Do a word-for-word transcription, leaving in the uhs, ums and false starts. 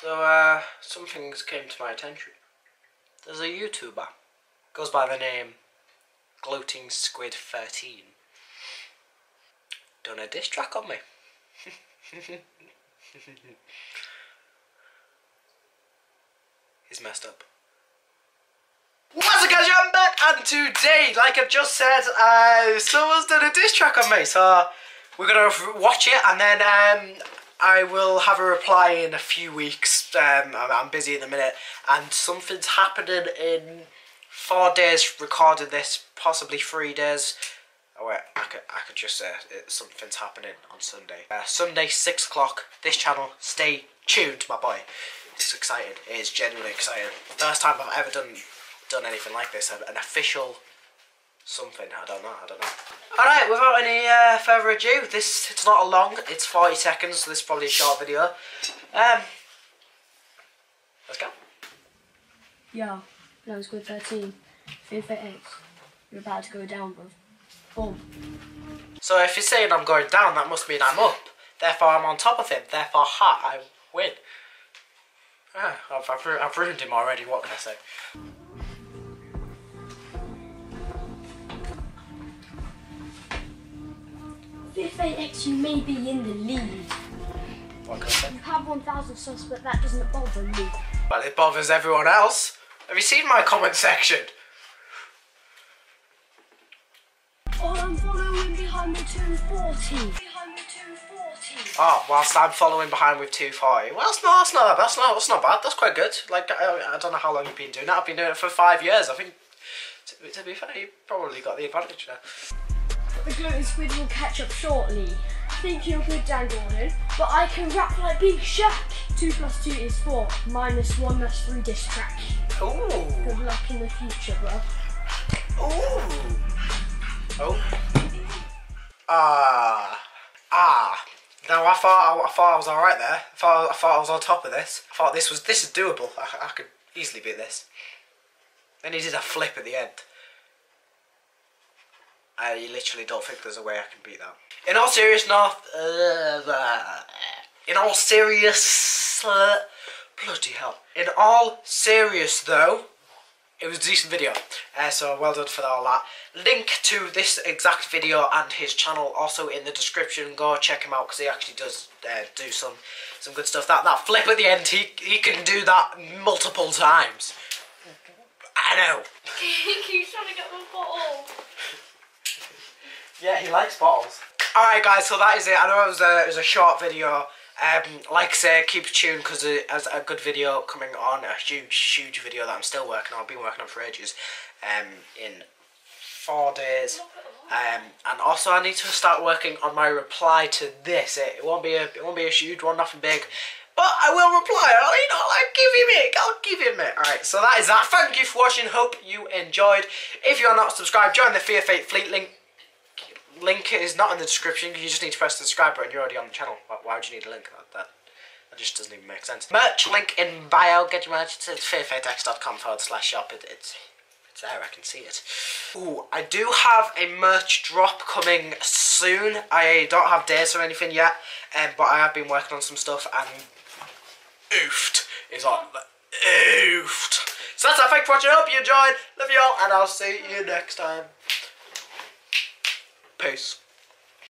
So, uh, some things came to my attention. There's a YouTuber, goes by the name Gloating Squid thirteen. Done a diss track on me. He's messed up. What's up, guys? I'm back, and today, like I've just said, uh, someone's done a diss track on me, so we're gonna watch it, and then um, I will have a reply in a few weeks. Um, I'm busy at the minute, and something's happening in four days. Recorded this, possibly three days. Oh wait, I could I could just say it, something's happening on Sunday. Uh, Sunday, six o'clock. This channel. Stay tuned, my boy. It's exciting. It is genuinely exciting. First time I've ever done done anything like this. An official something. I don't know. I don't know. All right. Without any uh, further ado, this it's not a long. It's forty seconds. So this is probably a short video. Um, let's go. Yeah, that was Squid thirteen. Fear Fate X. You're about to go down, bro. Boom. So if you're saying I'm going down, that must mean I'm up. Therefore, I'm on top of him. Therefore, ha, I win. Ah, I've, I've, ru I've ruined him already. What can I say? Fear Fate X, you may be in the lead. What can I say? You have one thousand subs, but that doesn't bother me. Well, it bothers everyone else. Have you seen my comment section? Or I'm following behind with two forty. Behind with two forty. Oh, whilst I'm following behind with two forty. Well, that's not, that's not, that's not, that's not bad. That's quite good. Like, I, I don't know how long you've been doing that. I've been doing it for five years. I think, to, to be fair, you probably got the advantage there. The Gloating Squid will catch up shortly. Think you're good, Dan Gordon, but I can rap like Big Shaq. Two plus two is four. Minus one, that's three diss track. Ooh. Good luck in the future, bro. Ooh. Oh. Ah. Ah. Now I thought I, I thought I was all right there. I thought I thought I was on top of this. I thought this was this is doable. I, I could easily beat this. Then he did a flip at the end. I literally don't think there's a way I can beat that. In all serious north. Uh, in all serious. Uh, bloody hell. In all serious though. It was a decent video, uh, so well done for all that. Link to this exact video and his channel also in the description. Go check him out because he actually does uh, do some some good stuff. That that flip at the end, he he can do that multiple times. I know. He's trying to get my bottle. Yeah, he likes bottles. All right, guys. So that is it. I know it was a, it was a short video. Um, like I say, keep tuned because there's a good video coming on, a huge, huge video that I'm still working on. I've been working on for ages, um, in four days. Um, and also I need to start working on my reply to this. It, it won't be a, it won't be a huge one, nothing big, but I will reply. I'll, you know, I'll give him it. I'll give him it. All right, so that is that. Thank you for watching. Hope you enjoyed. If you're not subscribed, join the Fear Fate Fleet link. Link is not in the description. You just need to press the subscribe button. You're already on the channel. Why would you need a link? That, that, that just doesn't even make sense. Merch link in bio. Get your merch. It's fairfatex dot com forward slash shop. It, it's it's there. I can see it. Ooh, I do have a merch drop coming soon. I don't have dates or anything yet, um, but I have been working on some stuff. And oofed is on. Oofed. So that's it. Thanks for watching. I hope you enjoyed. Love you all, and I'll see you next time. Peace.